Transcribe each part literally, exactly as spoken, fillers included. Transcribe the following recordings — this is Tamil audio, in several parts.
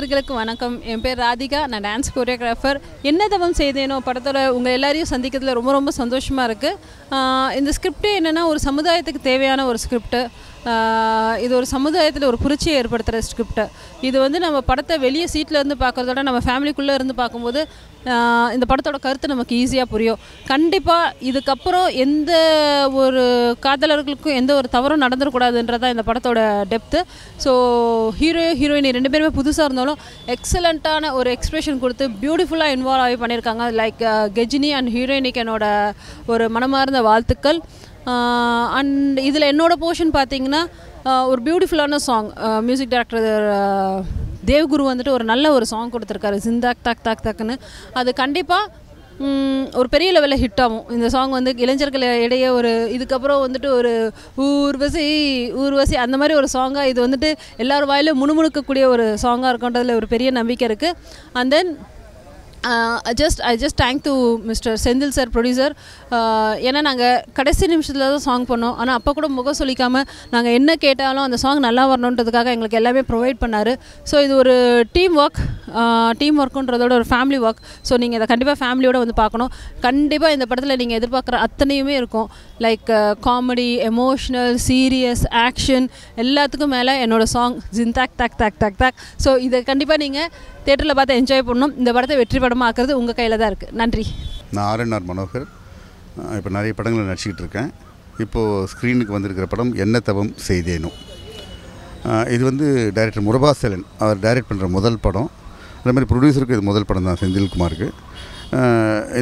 நேயர்களுக்கு வணக்கம். என் பேர் ராதிகா, நான் டான்ஸ் கோரியோகிராஃபர். என்ன தவம் செய்தேனோ படத்தில் உங்கள் எல்லாரையும் சந்திக்கிறதுல ரொம்ப ரொம்ப சந்தோஷமாக இருக்குது. இந்த ஸ்கிரிப்டே என்னென்னா ஒரு சமுதாயத்துக்கு தேவையான ஒரு ஸ்கிரிப்டு. இது ஒரு சமுதாயத்தில் ஒரு புரட்சியை ஏற்படுத்துகிற ஸ்கிரிப்ட். இது வந்து நம்ம படத்தை வெளியே சீட்லேருந்து பார்க்குறதோட நம்ம ஃபேமிலிக்குள்ளே இருந்து பார்க்கும்போது இந்த படத்தோட கருத்து நமக்கு ஈஸியாக புரியும். கண்டிப்பாக இதுக்கப்புறம் எந்த ஒரு காதலர்களுக்கும் எந்த ஒரு தவறும் நடந்துடக்கூடாதுன்றதான் இந்த படத்தோட டெப்த்து. ஸோ ஹீரோ ஹீரோயின் ரெண்டு பேருமே புதுசாக இருந்தாலும் எக்ஸலண்ட்டான ஒரு எக்ஸ்பிரஷன் கொடுத்து பியூட்டிஃபுல்லாக இன்வால்வ் ஆகி பண்ணியிருக்காங்க. லைக் கஜினி அண்ட் ஹீரோயினிக்கு என்னோட ஒரு மனமார்ந்த வாழ்த்துக்கள். அண்ட் இதில் என்னோடய போர்ஷன் பார்த்திங்கன்னா ஒரு பியூட்டிஃபுல்லான சாங். மியூசிக் டைரக்டர் தேவ்குரு வந்துட்டு ஒரு நல்ல ஒரு சாங் கொடுத்துருக்காரு, ஜிந்தாக் தாக் தாக் தாக்குன்னு. அது கண்டிப்பாக ஒரு பெரிய லெவலில் ஹிட் ஆகும். இந்த சாங் வந்து இளைஞர்கள் இடையே ஒரு இதுக்கப்புறம் வந்துட்டு ஒரு ஊர்வசி ஊர்வசி அந்த மாதிரி ஒரு சாங்காக இது வந்துட்டு எல்லார் வாயிலும் முணுமுணுக்கக்கூடிய ஒரு சாங்காக இருக்குன்றதில் ஒரு பெரிய நம்பிக்கை இருக்குது. And then I just I just thank to mister Senthil sir, producer. ஏன்னா நாங்கள் கடைசி நிமிஷத்தில் தான் சாங் பண்ணோம், ஆனால் அப்போ கூட முகம் சொல்லிக்காமல் நாங்கள் என்ன கேட்டாலும் அந்த சாங் நல்லா வரணுன்றதுக்காக எங்களுக்கு எல்லாமே ப்ரொவைட் பண்ணார். ஸோ இது ஒரு டீம் ஒர்க், டீம் ஒர்க்குன்றதோட ஒரு ஃபேமிலி ஒர்க். ஸோ நீங்கள் இதை கண்டிப்பாக ஃபேமிலியோடு வந்து பார்க்கணும். கண்டிப்பாக இந்த படத்தில் நீங்கள் எதிர்பார்க்குற அத்தனையுமே இருக்கும். Like comedy, emotional, serious, action, எல்லாத்துக்கும் மேலே என்னோடய சாங் ஜிந்தாக் தாக் தாக் தாக் தாக். ஸோ இதை கண்டிப்பாக நீங்கள் தேட்டரில் பார்த்து என்ஜாய் பண்ணணும். இந்த படத்தை வெற்றி படமாக ஆக்கிறது உங்கள் கையில் தான் இருக்குது. நன்றி. நான் ஆர் என் ஆர் மனோகர். இப்போ நிறைய படங்களை நடிச்சிக்கிட்டு இருக்கேன். இப்போது ஸ்க்ரீனுக்கு வந்திருக்கிற படம் என்ன தவம் செய்தேனோ. இது வந்து டைரக்டர் முரபா சலன் அவர் டைரக்ட் பண்ணுற முதல் படம். அதே மாதிரி ப்ரொடியூசருக்கு இது முதல் படம் தான், செந்தில்குமாருக்கு.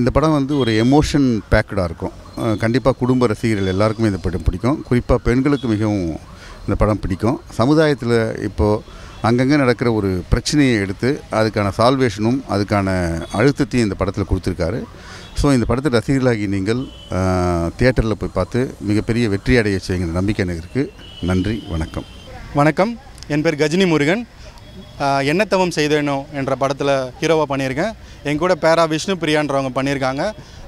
இந்த படம் வந்து ஒரு எமோஷன் பேக்கடாக இருக்கும். கண்டிப்பாக குடும்ப ரசிகர்கள் எல்லாருக்குமே இந்த படம் பிடிக்கும். குறிப்பாக பெண்களுக்கு மிகவும் இந்த படம் பிடிக்கும். சமுதாயத்தில் இப்போது அங்கங்கே நடக்கிற ஒரு பிரச்சனையை எடுத்து அதுக்கான சால்வேஷனும் அதுக்கான அழுத்தத்தையும் இந்த படத்தில் கொடுத்துருக்காரு. ஸோ இந்த படத்தை ரசிகர்களாகி நீங்கள் தியேட்டரில் போய் பார்த்து மிகப்பெரிய வெற்றி அடைய செய்யுங்கிற நம்பிக்கை எனக்கு இருக்குது. நன்றி, வணக்கம். வணக்கம், என் பேர் கஜினி முருகன். என்ன தவம் செய்தேனோ என்ற படத்தில் ஹீரோவாக பண்ணியிருக்கேன். என் கூட பேரா விஷ்ணு பிரியான்றவங்க பண்ணியிருக்காங்க.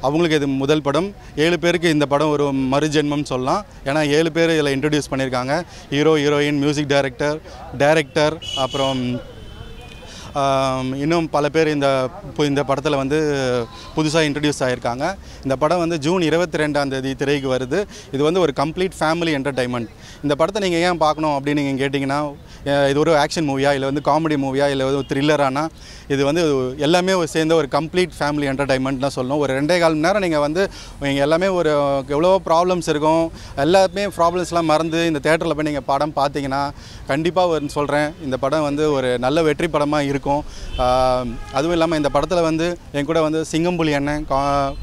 அவங்களுக்கு இது முதல் படம். ஏழு பேருக்கு இந்த படம் ஒரு மறுஜென்மம் சொல்லலாம். ஏன்னா ஏழு பேர் இதில் இன்ட்ரடியூஸ் பண்ணியிருக்காங்க. Hero, heroine, music director, director, அப்புறம் இன்னும் பல பேர் இந்த இந்த படத்தில் வந்து புதுசாக இன்ட்ரடியூஸ் ஆகியிருக்காங்க. இந்த படம் வந்து ஜூன் இருபத்தி ரெண்டாம் தேதி திரைக்கு வருது. இது வந்து ஒரு கம்ப்ளீட் ஃபேமிலி என்டர்டைன்மெண்ட். இந்த படத்தை நீங்கள் ஏன் பார்க்கணும் அப்படின்னு நீங்கள் கேட்டிங்கன்னா, இது ஒரு ஆக்ஷன் மூவியாக இல்லை வந்து காமெடி மூவியாக இல்லை வந்து த்ரில்லரானா, இது வந்து எல்லாமே ஒரு சேர்ந்த ஒரு கம்ப்ளீட் ஃபேமிலி என்டர்டைன்மெண்ட் தான் சொல்லணும். ஒரு ரெண்டே கால் மணி நேரம் நீங்கள் வந்து நீங்கள் எல்லாமே ஒரு எவ்வளோ ப்ராப்ளம்ஸ் இருக்கும், எல்லாமே ப்ராப்ளம்ஸ்லாம் மறந்து இந்த தேட்டரில் போய் நீங்கள் படம் பார்த்தீங்கன்னா கண்டிப்பாக ஒரு சொல்கிறேன் இந்த படம் வந்து ஒரு நல்ல வெற்றி படமாக இருக்கும். அதுவும் இல்லாமல் இந்த படத்தில் வந்து என் கூட வந்து சிங்கம்புலி அண்ணன்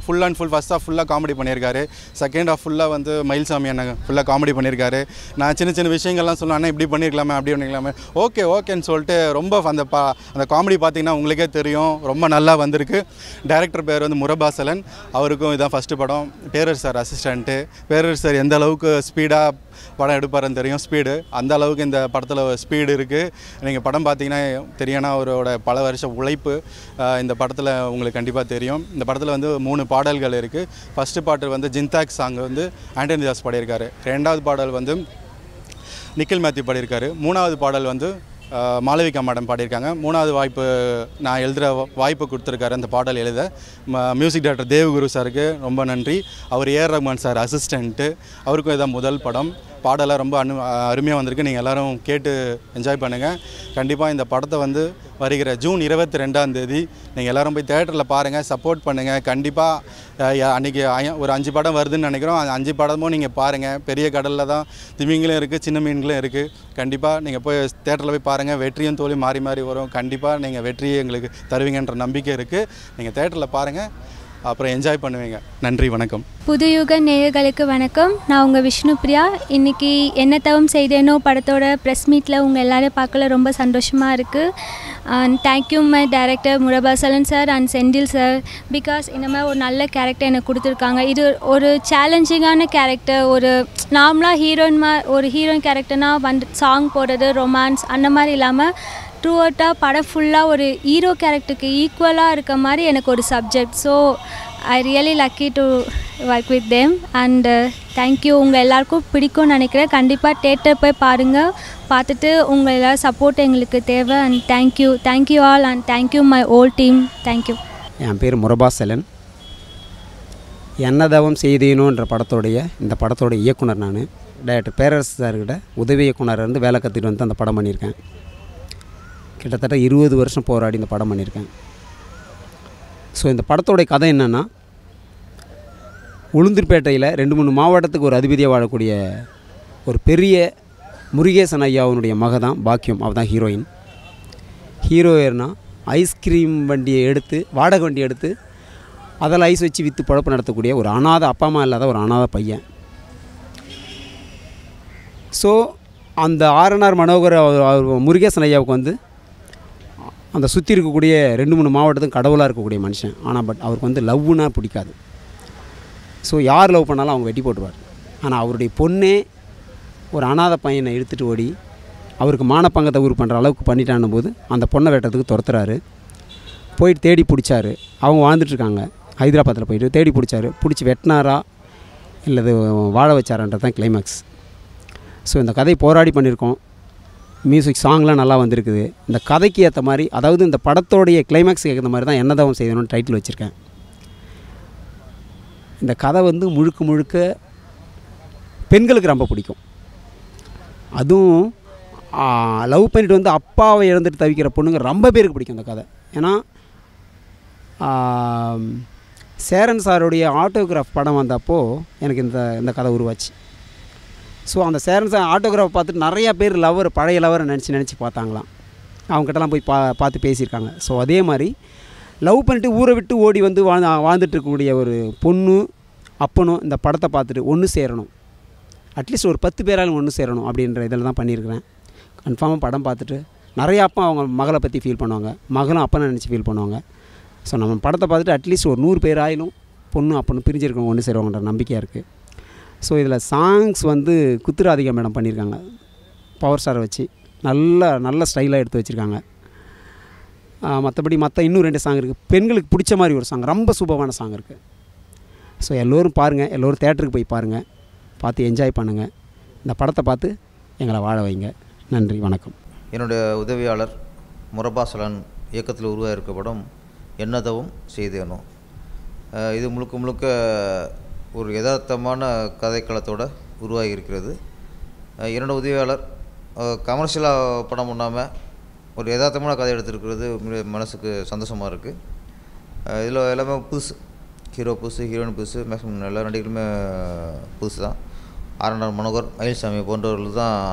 full and full first half ஃபுல்லாக காமெடி பண்ணியிருக்காரு. செகண்ட் ஆஃப் ஃபுல்லாக வந்து மயில்சாமி அண்ணன் ஃபுல்லாக காமெடி பண்ணியிருக்காரு. நான் சின்ன சின்ன விஷயங்கள்லாம் சொல்லுவேன், அண்ணன் இப்படி பண்ணியிருக்கலாமே அப்படி பண்ணிக்கலாமே, ஓகே ஓகேன்னு சொல்லிட்டு ரொம்ப அந்த பா அந்த காமெடி பார்த்திங்கன்னா உங்களுக்கே தெரியும் ரொம்ப நல்லா வந்திருக்கு. டைரக்டர் பேர் வந்து முரபா சலன். அவருக்கும் இதான் ஃபஸ்ட்டு படம். பேரர் சார் அசிஸ்டண்ட்டு. பேரர் சார் எந்த அளவுக்கு ஸ்பீடாக படம் எடுப்பாருன்னு தெரியும். ஸ்பீடு அந்த அளவுக்கு இந்த படத்தில் ஸ்பீடு இருக்குது. நீங்கள் படம் பார்த்தீங்கன்னா தெரியும்னா அவரோட பல வருஷ உழைப்பு இந்த படத்தில் உங்களுக்கு கண்டிப்பாக தெரியும். இந்த படத்தில் வந்து மூணு பாடல்கள் இருக்குது. ஃபஸ்ட்டு பாட்டு வந்து ஜிந்தாக் சாங் வந்து ஆண்டனி தாஸ் பாடியிருக்காரு. ரெண்டாவது பாடல் வந்து நிக்கில் மேத்யூ பாடியிருக்காரு. மூணாவது பாடல் வந்து மாளவிகா மேடம் பாடியிருக்காங்க. மூணாவது வாய்ப்பு நான் எழுதுகிற வாய்ப்பு கொடுத்துருக்காரு அந்த பாடல் எழுத. மியூசிக் டைரக்டர் தேவகுரு சாருக்கு ரொம்ப நன்றி. அவர் ஏஆர் ரஹ்மான் சார் அசிஸ்டண்ட்டு. அவருக்கும் இதான் முதல் படம். பாடலாம் ரொம்ப அனு அருமையாக வந்திருக்கு. நீங்கள் எல்லோரும் கேட்டு என்ஜாய் பண்ணுங்கள். கண்டிப்பாக இந்த படத்தை வந்து வருகிற ஜூன் இருபத்தி ரெண்டாம் தேதி நீங்கள் எல்லோரும் போய் தேட்டரில் பாருங்கள், சப்போர்ட் பண்ணுங்கள். கண்டிப்பாக அன்றைக்கி ஒரு அஞ்சு படம் வருதுன்னு நினைக்கிறோம். அந்த அஞ்சு படமும் நீங்கள் பாருங்கள். பெரிய கடலில் தான் திமிங்களும் இருக்குது, சின்ன மீன்களும் இருக்குது. கண்டிப்பாக நீங்கள் போய் தேட்டரில் போய் பாருங்கள். வெற்றியும் தோல்வி மாறி மாறி வரும். கண்டிப்பாக நீங்கள் வெற்றியை எங்களுக்கு தருவீங்கன்ற நம்பிக்கை இருக்குது. நீங்கள் தேட்டரில் பாருங்கள், அப்புறம் என்ஜாய் பண்ணுவீங்க. நன்றி, வணக்கம். புதுயுக நேயர்களுக்கு வணக்கம். நான் உங்கள் விஷ்ணு பிரியா. இன்றைக்கி என்ன தவம் செய்தேனோ படத்தோட ப்ரெஸ் மீட்டில் உங்கள் எல்லோரும் பார்க்கல ரொம்ப சந்தோஷமாக இருக்குது. தேங்க்யூ மை டைரக்டர் முரபா சலன் sir and Senthil sir, because இந்த மாதிரி ஒரு நல்ல கேரக்டர் எனக்கு கொடுத்துருக்காங்க. இது ஒரு சேலஞ்சிங்கான கேரக்டர். ஒரு நார்மலாக ஹீரோயின் மா ஒரு ஹீரோயின் கேரக்டர்னால் வந்து சாங் போடுறது ரொமான்ஸ் அந்த மாதிரி இல்லாமல் ட்ரூ அவுட்டாக படம் ஃபுல்லாக ஒரு ஹீரோ கேரக்டருக்கு ஈக்குவலாக இருக்க மாதிரி எனக்கு ஒரு subject. So I really lucky to work with them and uh, thank you. உங்க எல்லாருக்கும் பிடிக்கும் நினைக்கிறேன். கண்டிப்பா தியேட்டர் போய் பாருங்க. பார்த்துட்டு உங்க எல்லார சப்போர்ட் எங்களுக்கு தேவை and thank you. Thank you all and thank you my whole team. Thank you. என் பேர் முரபா சலன். என்னதாவும் செய்தேனோன்ற படத்தோடைய இந்த படத்தோட இயக்குனர் நான். டைரக்டர் பேரரசு சார் கிட்ட உதவி இயக்குனரா இருந்து வேலை கத்திட்டு வந்து அந்த படம் பண்ணியிருக்கேன். கிட்டத்தட்ட இருபது வருஷம் போராடி இந்த படம் பண்ணியிருக்கேன். ஸோ இந்த படத்தோடைய கதை என்னென்னா, உளுந்தூர்பேட்டையில் ரெண்டு மூணு மாவட்டத்துக்கு ஒரு அதிபதியாக வாழக்கூடிய ஒரு பெரிய முருகேசன் ஐயாவுடைய மக தான் பாக்கியம். அவள் தான் ஹீரோயின். ஹீரோயின்னா ஐஸ்கிரீம் வண்டியை எடுத்து வாடகை வண்டி எடுத்து அதில் ஐஸ் வச்சு விற்று பழப்பு நடத்தக்கூடிய ஒரு அனாத, அப்பா அம்மா இல்லாத ஒரு அனாத பையன். ஸோ அந்த ஆர்என்ஆர் மனோகர் முருகேசன் ஐயாவுக்கு வந்து அந்த சுற்றி இருக்கக்கூடிய ரெண்டு மூணு மாவட்டத்துக்கும் கடவுளாக இருக்கக்கூடிய மனுஷன். ஆனால் பட் அவருக்கு வந்து லவ்வுனா பிடிக்காது. ஸோ யார் லவ் பண்ணாலும் அவங்க வெட்டி போட்டுருவார். ஆனால் அவருடைய பொண்ணே ஒரு அனாத பையனை எடுத்துகிட்டு ஓடி அவருக்கு மானப்பங்கத்தை ஊர் பண்ணுற அளவுக்கு பண்ணிட்டான்னும் போது அந்த பொண்ணை வெட்டுறதுக்கு துரத்துறாரு. போயிட்டு தேடி பிடிச்சாரு. அவங்க வாழ்ந்துட்டுருக்காங்க ஹைதராபாத்தில். போயிட்டு தேடி பிடிச்சாரு. பிடிச்சி வெட்டினாரா இல்லை வாழ வச்சாரான்றது தான் கிளைமேக்ஸ். ஸோ இந்த கதை போராடி பண்ணியிருக்கோம். மியூசிக் சாங்லாம் நல்லா வந்திருக்குது. இந்த கதைக்கு ஏற்ற மாதிரி, அதாவது இந்த படத்தோடைய கிளைமேக்ஸுக்கு ஏற்ற மாதிரி தான் என்னதாவும் செய்யணும்னு டைட்டில் வச்சுருக்கேன். இந்த கதை வந்து முழுக்க முழுக்க பெண்களுக்கு ரொம்ப பிடிக்கும். அதுவும் லவ் பண்ணிட்டு வந்து அப்பாவை இழந்துட்டு தவிக்கிற பொண்ணுங்க ரொம்ப பேருக்கு பிடிக்கும் இந்த கதை. ஏன்னா சேரன் சாருடைய ஆட்டோகிராஃப் படம் வந்தப்போ எனக்கு இந்த இந்த கதை உருவாச்சு. ஸோ அந்த சேரன் சார் ஆட்டோகிராஃப் பார்த்துட்டு நிறையா பேர் லவர், பழைய லவரை நினச்சி நினச்சி பார்த்தாங்களாம். அவங்ககிட்டலாம் போய் பா பார்த்து பேசியிருக்காங்க. ஸோ அதே மாதிரி லவ் பண்ணிட்டு ஊரை விட்டு ஓடி வந்து வா வாழ்ந்துட்டுருக்கக்கூடிய ஒரு பொண்ணு அப்பனும் இந்த படத்தை பார்த்துட்டு ஒன்று சேரணும், அட்லீஸ்ட் ஒரு பத்து பேராலும் ஒன்று சேரணும் அப்படின்ற இதில் தான் பண்ணியிருக்கிறேன். கன்ஃபார்மாக படம் பார்த்துட்டு நிறையா அப்பா அவங்க மகளை பற்றி ஃபீல் பண்ணுவாங்க, மகளும் அப்பனை நினச்சி ஃபீல் பண்ணுவாங்க. ஸோ நம்ம படத்தை பார்த்துட்டு அட்லீஸ்ட் ஒரு நூறு பேராயிலும் பொண்ணு அப்பனும் பிரிஞ்சிருக்கவங்க ஒன்று சேருவாங்கன்ற நம்பிக்கையாக இருக்குது. ஸோ இதில் சாங்ஸ் வந்து குத்துராதிகா மேடம் பண்ணியிருக்காங்க. பவர் ஸ்டாரை வச்சு நல்லா நல்ல ஸ்டைலாக எடுத்து வச்சுருக்காங்க. மற்றபடி மற்ற இன்னும் ரெண்டு சாங் இருக்குது. பெண்களுக்கு பிடிச்ச மாதிரி ஒரு சாங், ரொம்ப சூப்பரான சாங் இருக்குது. ஸோ எல்லோரும் பாருங்கள், எல்லோரும் தேட்டருக்கு போய் பாருங்கள், பார்த்து என்ஜாய் பண்ணுங்கள். இந்த படத்தை பார்த்து எங்களை வாழ வைங்க. நன்றி, வணக்கம். என்னுடைய உதவியாளர் முரபா சலன் இயக்கத்தில் உருவாகியிருக்க படம் என்னதாவும் செய்தேனோ. இது முழுக்க முழுக்க ஒரு யதார்த்தமான கதைக்களத்தோடு உருவாகி இருக்கிறது. என்னோட உதவியாளர் கமர்ஷியலாக படம் பண்ணாமல் ஒரு யதார்த்தமான கதை எடுத்துருக்கிறது மனசுக்கு சந்தோஷமாக இருக்குது. இதில் எல்லாமே புதுசு, ஹீரோ புதுசு, ஹீரோயின் புதுசு, மேக்ஸிமம் எல்லா நடிகருமே புதுசு தான். ஆர்என்ஆர் மனோகர், மயில்சாமி போன்றவர்கள் தான்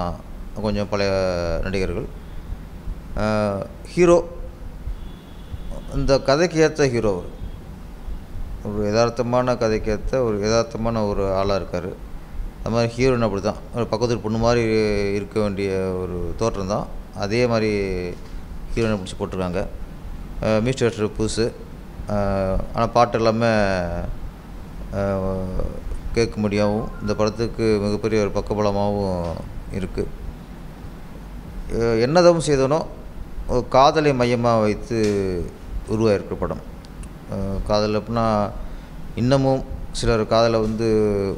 கொஞ்சம் பழைய நடிகர்கள். ஹீரோ இந்த கதைக்கு ஏற்ற ஹீரோ, அவர் ஒரு யதார்த்தமான கதைக்கேற்ற ஒரு யதார்த்தமான ஒரு ஆளாக இருக்கார். அது மாதிரி ஹீரோயின் அப்படி தான், ஒரு பக்கத்து பொண்ணு மாதிரி இருக்க வேண்டிய ஒரு தோற்றம் தான். அதே மாதிரி ஹீரோயினை பிடிச்சி போட்டிருக்காங்க. மியூசிக் புதுசு, ஆனால் பாட்டு எல்லாமே கேட்க முடியாவும் இந்த படத்துக்கு மிகப்பெரிய ஒரு பக்கபலமாகவும் இருக்குது. என்னதாவும் செய்தேனோ ஒரு காதலை மையமாக வைத்து உருவாகிருக்கிற படம். காதல் அப்படின்னா இன்னமும் சிலர் காதலை வந்து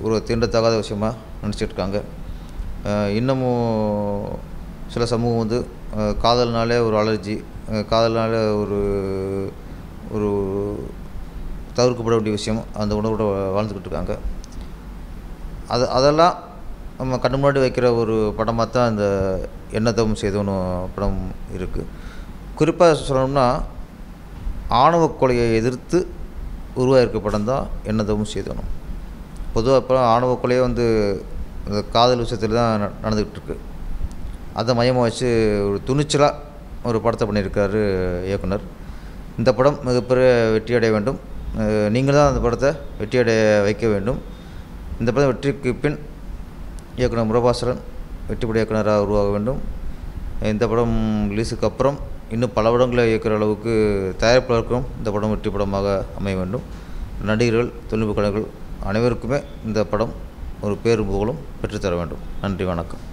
ஒரு தீண்டத்தகாத விஷயமாக நினச்சிட்டு இருக்காங்க. இன்னமும் சில சமூகம் வந்து காதல்னாலே ஒரு அலர்ஜி, காதல்னாலே ஒரு ஒரு தவிர்க்கப்பட வேண்டிய விஷயம் அந்த உணர்வோட வாழ்ந்துக்கிட்டு இருக்காங்க. அது அதெல்லாம் நம்ம கண்ணு முன்னாடி வைக்கிற ஒரு படமாக தான் இந்த என்னதாவும் செய்தேனோ படம் இருக்குது. குறிப்பாக சொல்லணும்னா ஆணவ கொலையை எதிர்த்து உருவாகிருக்க படம் தான் என்னதாவும் செய்தேனோ. பொதுவாக இப்போ ஆணவ கொலையே வந்து இந்த காதல் விஷயத்தில் தான் நடந்துக்கிட்டு இருக்கு. அதை மையமாக வச்சு ஒரு துணிச்சலாக ஒரு படத்தை பண்ணியிருக்காரு இயக்குனர். இந்த படம் மிகப்பெரிய வெற்றியடைய வேண்டும். நீங்கள் தான் அந்த படத்தை வெற்றியடைய வைக்க வேண்டும். இந்த படம் வெற்றிக்கு பின் இயக்குனர் முரபாசரன் வெற்றிப்பட இயக்குனராக உருவாக வேண்டும். இந்த படம் ரிலீஸுக்கு அப்புறம் இன்னும் பல படங்களை இயக்கிற அளவுக்கு தயாரிப்பாளருக்கும் இந்த படம் வெற்றி படமாக அமைய வேண்டும். நடிகர்கள், தொழில்நுட்ப கலைஞர்கள் அனைவருக்குமே இந்த படம் ஒரு பேரும் புகழும் பெற்றுத்தர வேண்டும். நன்றி, வணக்கம்.